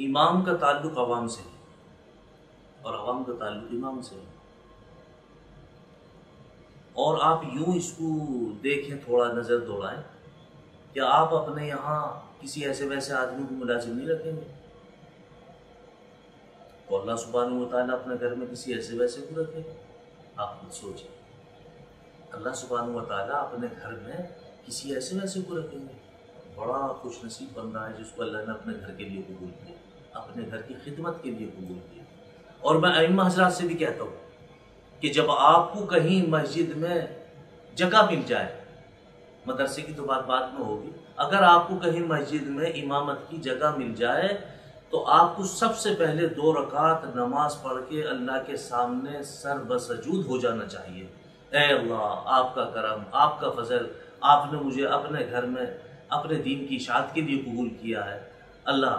इमाम का ताल्लुक अवाम से है और अवाम का ताल्लुक इमाम से है। और आप यूँ इसको देखें, थोड़ा नज़र दौड़ाएं कि आप अपने यहाँ किसी ऐसे वैसे आदमी को मुलाजिम नहीं रखेंगे, और अल्लाह सुब्हानहू व तआला अपने घर में किसी ऐसे वैसे को रखेगा। आप खुद सोचें, अल्लाह सुब्हानहू व तआला अपने घर में किसी ऐसे वैसे को रखेंगे। बड़ा खुशनसीब बंदा है जिसको अल्लाह ने अपने घर के लिए कबूल किया, अपने घर की खिदमत के लिए कबूल किया। और मैं आइम्मा हज़रात से भी कहता हूँ कि जब आपको कहीं मस्जिद में जगह मिल जाए, मदरसे की तो बात में होगी, अगर आपको कहीं मस्जिद में इमामत की जगह मिल जाए तो आपको सबसे पहले 2 रकात नमाज पढ़ के अल्लाह के सामने सर बसजूद हो जाना चाहिए। ऐ अल्लाह, आपका करम, आपका फजल, आपने मुझे अपने घर में अपने दीन की इशाअत के लिए कबूल किया है। अल्लाह,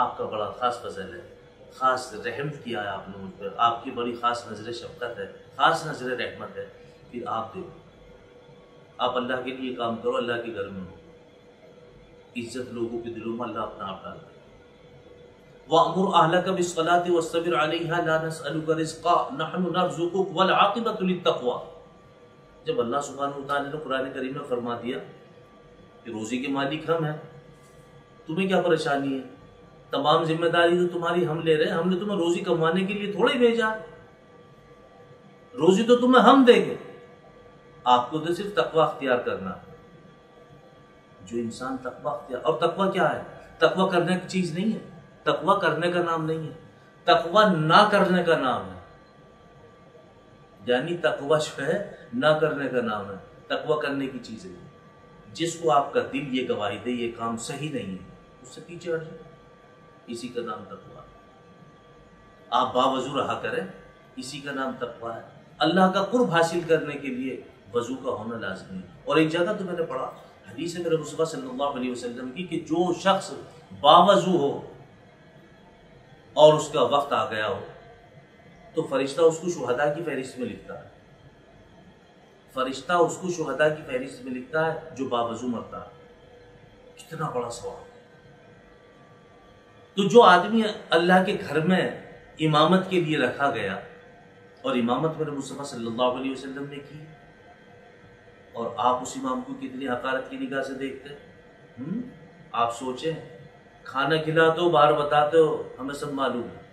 आपका बड़ा ख़ास फजल है, ख़ास रहमत किया है आपने मुझ पर, आपकी बड़ी ख़ास नज़र शफ़क़त है, ख़ास नज़र रहमत है। फिर आप देखो, आप अल्लाह के लिए काम करो, अल्लाह के घर में हो, इज़्ज़त लोगों के दिलों में अल्लाह अपना आप डालते हैं। वअमुर अहलका बिस्सलाति वस्सबिर अलैहा ला नसअलुका रिज़्क़ा नहनु नरज़ुकुक वल आक़िबतु लित्तक़वा। जब अल्लाह सुब्हानहू व तआला ने कुरान करीम में फरमा दिया कि रोज़ी के मालिक हम हैं, तुम्हें क्या परेशानी है, तमाम जिम्मेदारी तो तुम्हारी हम ले रहे हैं, हमने तुम्हें रोज़ी कमाने के लिए थोड़ा ही भेजा, रोज़ी तो तुम्हें हम देंगे, आपको तो सिर्फ तकवा अख्तियार करना। जो इंसान तकवा अख्तियार, और तकवा क्या है, तकवा करने की चीज़ नहीं है, तकवा करने का नाम नहीं है, तकवा ना करने का नाम है। यानी तकवा जो है ना करने का नाम है, तकवा करने की चीज़ है। जिसको आपका दिल ये गवाही दे ये काम सही नहीं है, उससे पीछे हट जाए, इसी का नाम तकवा। आप बावजू रहा करें, इसी का नाम तकवा है। अल्लाह का कुर्ब हासिल करने के लिए वजू का होना लाजमी है। और एक जगह तो मैंने पढ़ा हदीस है मेरे मुस्तफा सल्लल्लाहु अलैहि वसल्लम की कि जो शख्स बावजू हो और उसका वक्त आ गया हो तो फरिश्ता उसको शुहदा की फहरिस्त में लिखता है, फरिश्ता उसको शुहदा की फहरिस्त में लिखता है जो बावजू मरता है। कितना बड़ा सवाल। तो जो आदमी अल्लाह के घर में इमामत के लिए रखा गया, और इमामत मेरे मुस्तफ़ा सल्लल्लाहु अलैहि वसल्लम ने की, और आप उस इमाम को कितनी हकारत की निगाह से देखते हैं। आप सोचें, खाना खिलाते हो बाहर बताते हो हमें सब मालूम है,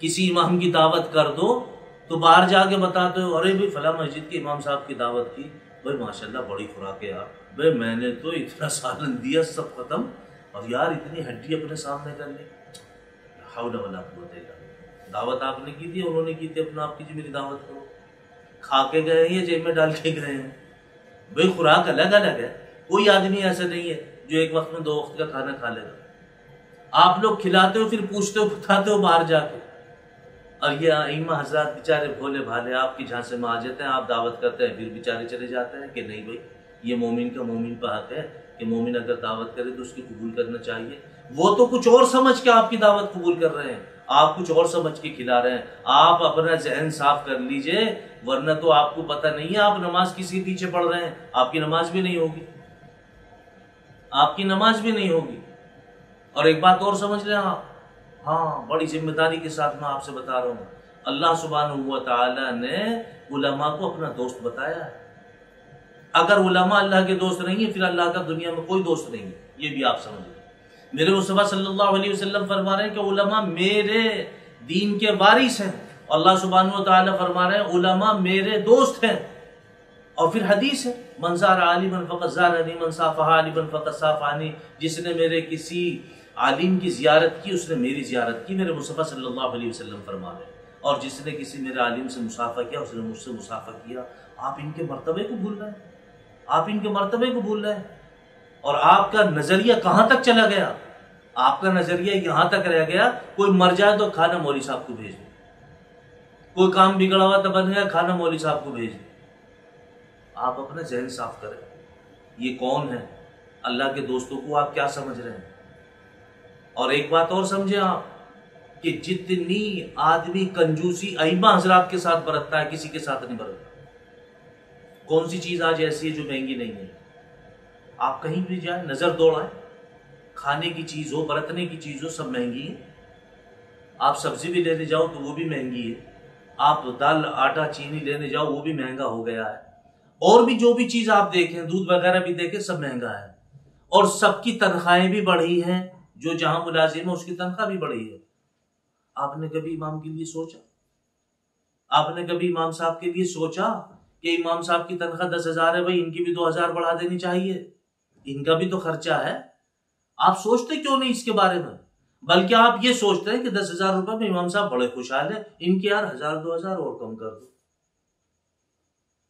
किसी इमाम की दावत कर दो तो बाहर जाके बताते हो अरे भाई फला मस्जिद के इमाम साहब की दावत की, भाई माशाल्लाह बड़ी खुराक है यार, भाई मैंने तो इतना सालन दिया सब ख़त्म और यार इतनी हड्डी अपने सामने कर ली। हाउला वाला दावत आपने की थी, उन्होंने की थी, अपना आप कीजिए मेरी दावत को, खा के गए हैं या जेब में डाल के गए हैं। भाई खुराक अलग अलग है, कोई आदमी ऐसा नहीं है जो एक वक्त में 2 वक्त का खाना खा लेगा। आप लोग खिलाते हो फिर पूछते हो बताते हो बाहर जाके, और ये आइम्मा हज़रात बेचारे भोले भाले आपकी झांसे में आ जाते हैं, आप दावत करते हैं फिर बेचारे चले जाते हैं। कि नहीं भाई ये मोमिन का मोमिन पर हक है कि मोमिन अगर दावत करे तो उसकी कबूल करना चाहिए। वो तो कुछ और समझ के आपकी दावत कबूल कर रहे हैं, आप कुछ और समझ के खिला रहे हैं। आप अपना जहन साफ कर लीजिए, वरना तो आपको पता नहीं है आप नमाज किसी के पीछे पढ़ रहे हैं, आपकी नमाज भी नहीं होगी, आपकी नमाज भी नहीं होगी। और एक बात और समझ लें आप, हाँ बड़ी जिम्मेदारी के साथ मैं आपसे बता रहा हूँ, अल्लाह सुब्हानहू व तआला ने उलमा को अपना दोस्त बताया है। अगर उलमा अल्लाह के दोस्त नहीं है फिर अल्लाह का दुनिया में कोई दोस्त नहीं है, ये भी आप समझिए। मेरे मुस्तफा सल्लल्लाहु अलैहि वसल्लम फरमा रहे हैं कि उलमा मेरे दीन के वारिस हैं, और अल्लाह सुब्हानहू व तआला फरमा रहे हैं उलमा मेरे दोस्त हैं। और फिर हदीस है मन ज़ारा आलिमन फ़क़द ज़ारनी, मन साफ़हा आलिमन फ़क़द साफ़ानी, जिसने मेरे किसी आलिम की ज़ियारत की उसने मेरी ज़ियारत की, मेरे मुस्तफा सल्लल्लाहु अलैहि वसल्लम फरमा रहे हैं। और जिसने किसी मेरे आलिम से मुसाफ़ा किया उसने मुझसे मुसाफ़ा किया। आप इनके मरतबे को भूल रहे हैं, आप इनके मर्तबे को भूल रहे हैं। और आपका नजरिया कहां तक चला गया, आपका नजरिया यहां तक रह गया कोई मर जाए तो खाना मौली साहब को भेज दो, कोई काम बिगड़ा हुआ तो बन गया खाना मौली साहब को भेज दो। आप अपना जहन साफ करें, ये कौन है, अल्लाह के दोस्तों को आप क्या समझ रहे हैं। और एक बात और समझे आप कि जितनी आदमी कंजूसी आइमा हजरात के साथ बरतता है किसी के साथ नहीं बरतता। कौन सी चीज़ आज ऐसी है जो महंगी नहीं है, आप कहीं भी जाए नज़र दौड़ाएं, खाने की चीज़ हो, बरतने की चीज़ हो, सब महंगी है। आप सब्जी भी लेने जाओ तो वो भी महंगी है, आप दाल आटा चीनी लेने जाओ वो भी महंगा हो गया है, और भी जो भी चीज़ आप देखें, दूध वगैरह भी देखें, सब महंगा है। और सबकी तनख्वाहें भी बढ़ी हैं, जो जहाँ मुलाजिम है उसकी तनख्वाह भी बढ़ी है। आपने कभी इमाम के लिए सोचा? आपने कभी इमाम साहब के लिए सोचा कि इमाम साहब की तनख्वाह 10,000 है, भाई इनकी भी 2,000 बढ़ा देनी चाहिए, इनका भी तो खर्चा है। आप सोचते क्यों नहीं इसके बारे में? बल्कि आप ये सोचते हैं कि 10,000 रुपए में इमाम साहब बड़े खुशहाल हैं, इनके यार 1,000-2,000 और कम कर दो,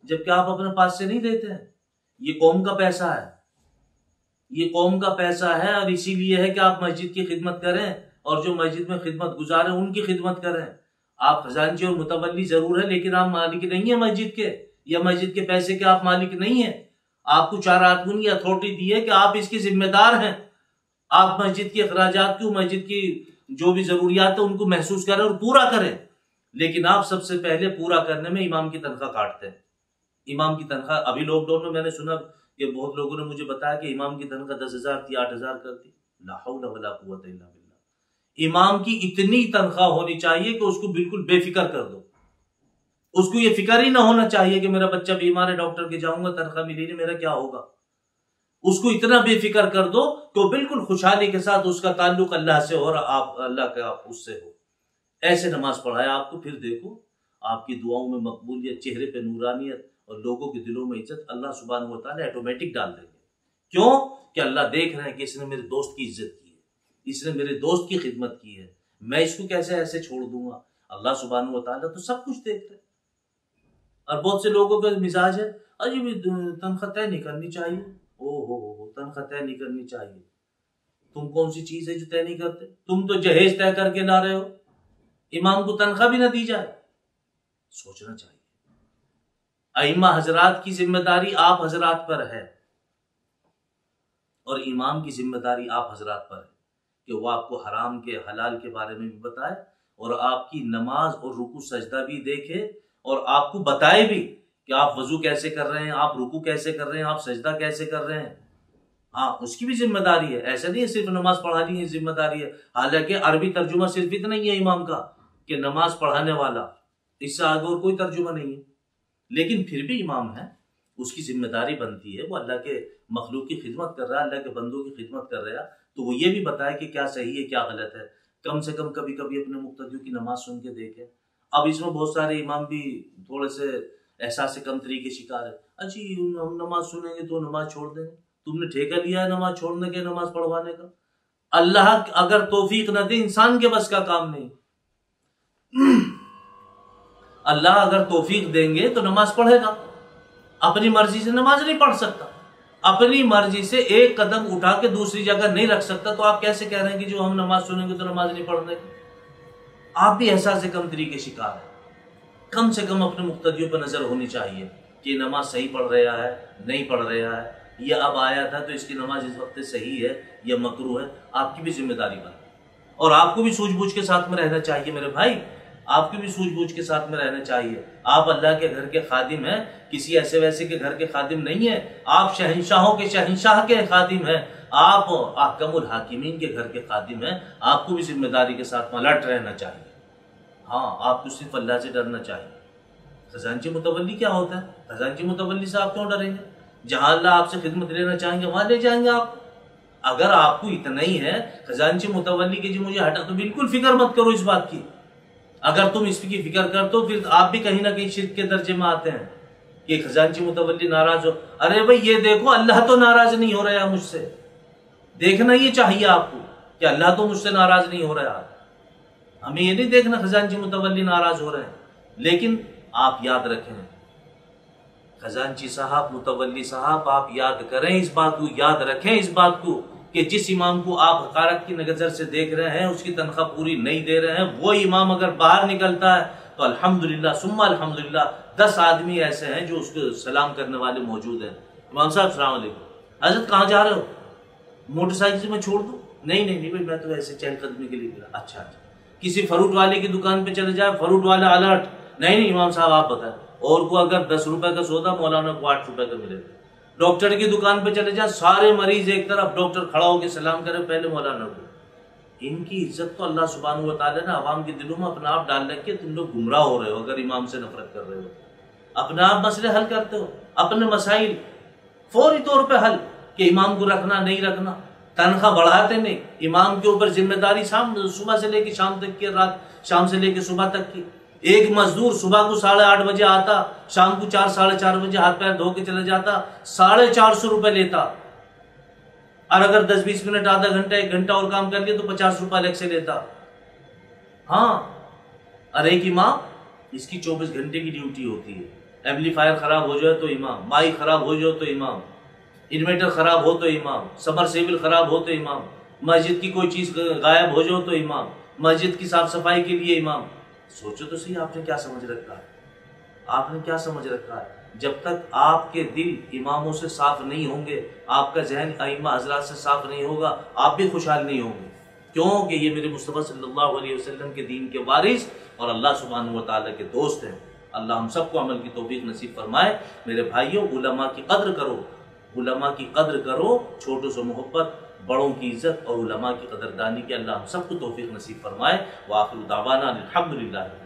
जबकि आप अपने पास से नहीं देते हैं। ये कौम का पैसा है, ये कौम का पैसा है, और इसीलिए है कि आप मस्जिद की खिदमत करें और जो मस्जिद में खिदमत गुजार हैं उनकी खिदमत करें। आप खजानची और मुतवल्ली जरूर है, लेकिन आप मालिक नहीं है मस्जिद के, या मस्जिद के पैसे के आप मालिक नहीं है। आपको चार आदमी ने अथॉरिटी दी है कि आप इसके जिम्मेदार हैं। आप मस्जिद के अखराजात को, मस्जिद की जो भी जरूरियात है उनको महसूस करें और पूरा करें, लेकिन आप सबसे पहले पूरा करने में इमाम की तनख्वाह काटते हैं। इमाम की तनख्वाह अभी लॉकडाउन में मैंने सुना कि बहुत लोगों ने मुझे बताया कि इमाम की तनख्वाह 10,000 थी, 8,000 कर दी। ला हौला वला कुव्वत इल्ला बिल्लाह। इमाम की इतनी तनख्वाह होनी चाहिए कि उसको बिल्कुल बेफिक्र कर दो, उसको ये फिक्र ही ना होना चाहिए कि मेरा बच्चा बीमार है, डॉक्टर के जाऊंगा, तनख्वाह मिली नहीं, मेरा क्या होगा। उसको इतना बेफिक्र कर दो कि वो बिल्कुल खुशहाली के साथ, उसका ताल्लुक अल्लाह से और आप अल्लाह का उससे हो। ऐसे नमाज पढ़ाए आपको, फिर देखो आपकी दुआओं में मकबूलियत, चेहरे पे नूरानियत और लोगों के दिलों में इज्जत अल्लाह सुब्हानहू व तआला ऑटोमेटिक डाल देंगे। क्यों? कि अल्लाह देख रहे हैं कि इसने मेरे दोस्त की इज्जत की है, इसने मेरे दोस्त की खिदमत की है, मैं इसको कैसे ऐसे छोड़ दूंगा। अल्लाह सुब्हानहू व तआला तो सब कुछ देख रहे हैं। और बहुत से लोगों का मिजाज है, अरे तनख्वाह तय नहीं करनी चाहिए, ओहो तनख्वाह तय नहीं करनी चाहिए। तुम कौन सी चीज है जो तय नहीं करते? तुम तो जहेज तय करके ला रहे हो, इमाम को तनख्वाह भी ना दी जाए। सोचना चाहिए, अइमा हजरात की जिम्मेदारी आप हजरात पर है और इमाम की जिम्मेदारी आप हजरात पर है कि वो आपको हराम के हलाल के बारे में भी बताए और आपकी नमाज और रुकू सजदा भी देखे और आपको बताए भी कि आप वजू कैसे कर रहे हैं, आप रुकू कैसे कर रहे हैं, आप सजदा कैसे कर रहे हैं। हाँ, उसकी भी जिम्मेदारी है। ऐसा नहीं है सिर्फ नमाज पढ़ानी है जिम्मेदारी है। हालांकि अरबी तर्जुमा सिर्फ इतना ही है इमाम का कि नमाज पढ़ाने वाला, इससे आगे और कोई तर्जुमा नहीं है, लेकिन फिर भी इमाम है, उसकी जिम्मेदारी बनती है। वो अल्लाह के मखलूक की खिदमत कर रहा है, अल्लाह के बंदों की खिदमत कर रहा है, तो वो ये भी बताए कि क्या सही है क्या गलत है। कम से कम कभी कभी अपने मुक्तदियों की नमाज सुन के देखें। अब इसमें बहुत सारे इमाम भी थोड़े से एहसास कमतरी के शिकार है। अच्छी हम नमाज सुनेंगे तो नमाज छोड़ देंगे। तुमने ठेका लिया है नमाज छोड़ने के, नमाज पढ़वाने का। अल्लाह अगर तौफीक न दे, इंसान के बस का काम नहीं, अल्लाह अगर तौफीक देंगे तो नमाज पढ़ेगा, अपनी मर्जी से नमाज नहीं पढ़ सकता, अपनी मर्जी से एक कदम उठा के दूसरी जगह नहीं रख सकता, तो आप कैसे कह रहे हैं कि जो हम नमाज सुनेंगे तो नमाज नहीं पढ़ने का। आप भी एहसास कमतरी के शिकार हैं। कम से कम अपने मुक्तदियों पर नज़र होनी चाहिए कि नमाज सही पढ़ रहा है नहीं पढ़ रहा है, यह अब आया था तो इसकी नमाज इस वक्त सही है या मकरू है। आपकी भी जिम्मेदारी बनती, और आपको भी सूझबूझ के साथ में रहना चाहिए मेरे भाई, आपको भी सूझबूझ के साथ में रहना चाहिए। आप अल्लाह के घर के खादिम हैं, किसी ऐसे वैसे के घर के खादिम नहीं है। आप शहंशाहों के शहंशाह के खादिम हैं, आप अहकमुल हाकिमीन के घर के खादिम हैं। आपको भी जिम्मेदारी के साथ में अलर्ट रहना चाहिए। हाँ, आपको सिर्फ अल्लाह से डरना चाहिए। खजानची मुतवल्ली क्या होता है? खजानची मुतवल्ली से आप क्यों डरेंगे? जहाँ अल्लाह आपसे खिदमत लेना चाहेंगे वहाँ ले जाएंगे आप। अगर आपको इतना ही है खजानची मुतवल्ली के जी मुझे हटा, तो बिल्कुल फिक्र मत करो इस बात की। अगर तुम इसकी फिक्र कर दो फिर आप भी कहीं ना कहीं शिर्क के दर्जे में आते हैं कि खजानची मुतवल्ली नाराज हो। अरे भाई ये देखो, अल्लाह तो नाराज नहीं हो रहा है मुझसे। देखना ये चाहिए आपको कि अल्लाह तो मुझसे नाराज नहीं हो रहा है। हमें ये नहीं देखना खजानची मुतवल्ली नाराज हो रहे हैं। लेकिन आप याद रखें खजानची साहब, मुतवल्ली साहब, आप याद करें इस बात को, याद रखें इस बात को कि जिस इमाम को आप हकारत की नज़र से देख रहे हैं, उसकी तनख्वाह पूरी नहीं दे रहे हैं, वो इमाम अगर बाहर निकलता है तो अल्हम्दुलिल्लाह सुम्मा अल्हम्दुलिल्लाह 10 आदमी ऐसे हैं जो उसको सलाम करने वाले मौजूद हैं। इमाम साहब अस्सलाम वालेकुम। हजरत कहाँ जा रहे हो? मोटरसाइकिल से मैं छोड़ दूँ? नहीं नहीं नहीं भाई, मैं तो ऐसे चहलकदमी के लिए मिला। अच्छा, किसी फ्रूट वाले की दुकान पे चले जाए, फ्रूट वाला अलर्ट, नहीं नहीं इमाम साहब आप बताएं। और को अगर 10 रुपए का सौदा मौलाना को 8 रुपए का मिलेगा, डॉक्टर की दुकान पे चले जाए, सारे मरीज एक तरफ, डॉक्टर खड़ा होकर सलाम करे पहले मौलाना को। इनकी इज्जत तो अल्लाह सुब्हानहू व तआला ने आवाम के दिलों में अपना आप डाल रखे। तुम लोग गुमराह हो रहे हो अगर इमाम से नफरत कर रहे हो। अपना आप मसले हल करते हो, अपने मसाइल फौरी तौर पर हल, कि इमाम को रखना नहीं रखना, तनख्वाह बढ़ाते नहीं, इमाम के ऊपर जिम्मेदारी सुबह से लेकर शाम तक की, रात शाम से लेकर सुबह तक की। एक मजदूर सुबह को 8:30 बजे आता, शाम को 4-4:30 बजे हाथ पैर धो के चला जाता, 450 रुपये लेता, और अगर 10-20 मिनट आधा घंटा 1 घंटा और काम कर लिया तो 50 रुपये अलग से लेता। हाँ, और एक इमाम, इसकी 24 घंटे की ड्यूटी होती है। एम्पलीफायर खराब हो जाए तो इमाम, माइक खराब हो जाए तो इमाम, इन्वेटर खराब हो तो इमाम, सबमर्सिबल खराब हो तो इमाम, मस्जिद की कोई चीज़ गायब हो जाओ तो इमाम, मस्जिद की साफ सफाई के लिए इमाम। सोचो तो सही, आपने क्या समझ रखा है, आपने क्या समझ रखा है। जब तक आपके दिल इमामों से साफ नहीं होंगे, आपका जहन आइम्मा हज़रात से साफ नहीं होगा, आप भी खुशहाल नहीं होंगे। क्योंकि ये मेरे मुस्तफ़ा सल्लल्लाहु अलैहि वसल्लम के दीन के वारिस और अल्लाह सुब्हानहू व तआला के दोस्त हैं। अल्लाह हम सबको अमल की तौफीक नसीब फरमाए। मेरे भाइयों, उलमा की कद्र करो, उलमा की कद्र करो, छोटों से मोहब्बत, बड़ों की इज्जत और उलमा की कदरदानी के अल्लाह हम सबको तौफीक नसीब फरमाए। व आखिर दावाना अल्हम्दुलिल्लाह।